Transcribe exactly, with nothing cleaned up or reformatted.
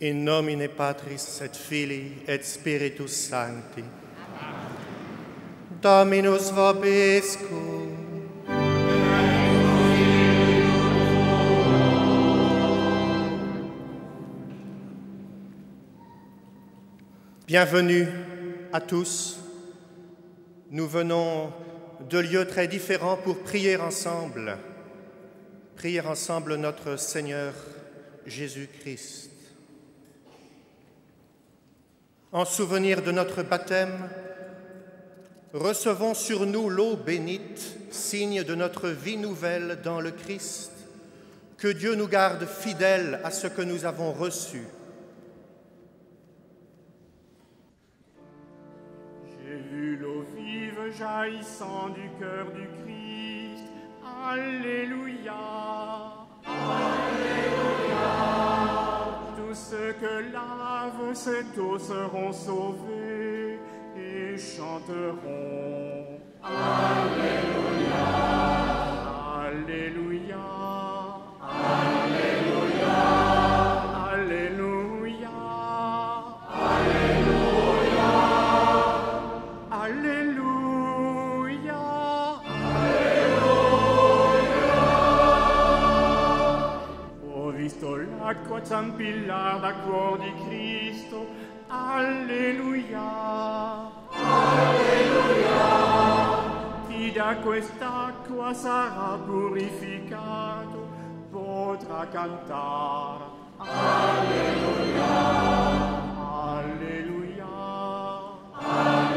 In nomine Patris et Filii et Spiritus Sancti. Amen. Dominus vobiscum. Bienvenue à tous. Nous venons de lieux très différents pour prier ensemble. Prier ensemble notre Seigneur Jésus-Christ. En souvenir de notre baptême, recevons sur nous l'eau bénite, signe de notre vie nouvelle dans le Christ. Que Dieu nous garde fidèles à ce que nous avons reçu. J'ai vu l'eau vive jaillissant du cœur du Christ. Alléluia! Alléluia! Tous ceux que lavent cette eau seront sauvés et chanteront. Alléluia! Alléluia! Alléluia! Alléluia! Alléluia! Alléluia. Alleluia. Ho visto l'acqua zampillar da cuor di Cristo. Alleluia. Alleluia. Chi da quest'acqua sarà purificato potrà cantare. Alleluia. Alleluia. Alleluia.